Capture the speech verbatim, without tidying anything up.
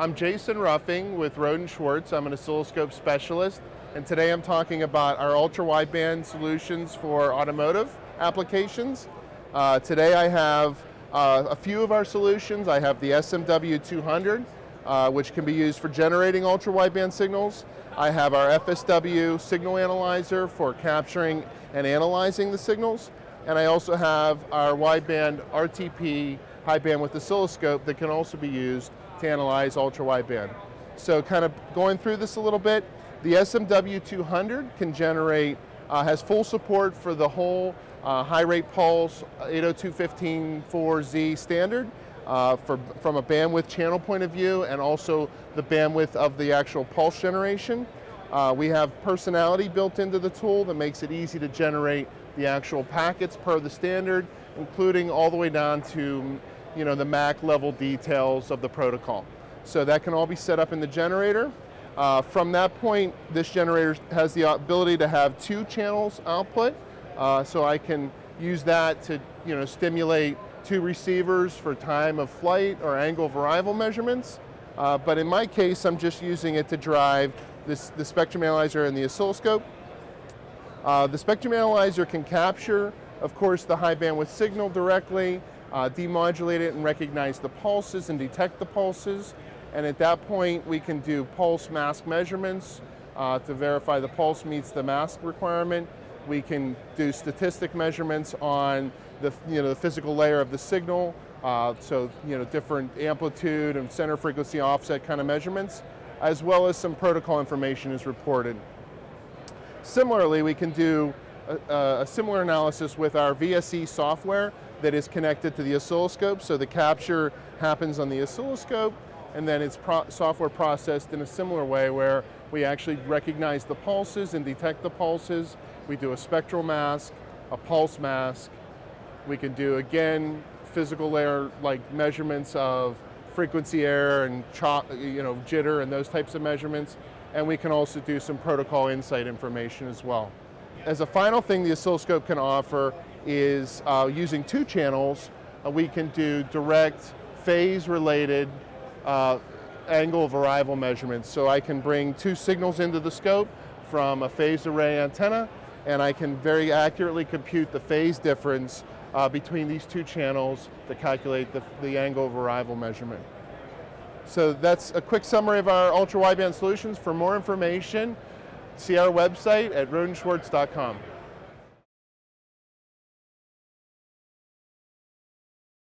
I'm Jason Ruffing with Roden Schwartz. I'm an oscilloscope specialist, and today I'm talking about our ultra-wideband solutions for automotive applications. Uh, today I have uh, a few of our solutions. I have the S M W two hundred, uh, which can be used for generating ultra-wideband signals. I have our F S W signal analyzer for capturing and analyzing the signals. And I also have our wideband R T P high bandwidth oscilloscope that can also be used to analyze ultra-wideband. So kind of going through this a little bit, the S M W two hundred can generate, uh, has full support for the whole uh, high rate pulse eight oh two dot fifteen dot four Z standard uh, for, from a bandwidth channel point of view and also the bandwidth of the actual pulse generation. Uh, we have personality built into the tool that makes it easy to generate the actual packets per the standard, including all the way down to you know, the M A C level details of the protocol. So that can all be set up in the generator. Uh, from that point, this generator has the ability to have two channels output. Uh, so I can use that to you know, stimulate two receivers for time of flight or angle of arrival measurements. Uh, but in my case, I'm just using it to drive this, the spectrum analyzer and the oscilloscope. Uh, the spectrum analyzer can capture, of course, the high bandwidth signal directly, uh, demodulate it and recognize the pulses and detect the pulses. And at that point, we can do pulse mask measurements uh, to verify the pulse meets the mask requirement. We can do statistic measurements on the, you know, the physical layer of the signal, uh, so you know, different amplitude and center frequency offset kind of measurements, as well as some protocol information is reported. Similarly, we can do a, a similar analysis with our V S E software that is connected to the oscilloscope. So the capture happens on the oscilloscope, and then it's pro software processed in a similar way where we actually recognize the pulses and detect the pulses. We do a spectral mask, a pulse mask. We can do, again, physical layer like measurements of frequency error and chop, you know, jitter and those types of measurements. And we can also do some protocol insight information as well. As a final thing the oscilloscope can offer is uh, using two channels, uh, we can do direct phase-related uh, angle of arrival measurements. So I can bring two signals into the scope from a phased array antenna, and I can very accurately compute the phase difference uh, between these two channels to calculate the, the angle of arrival measurement. So that's a quick summary of our ultra-wideband solutions. For more information, see our website at roden schwartz dot com.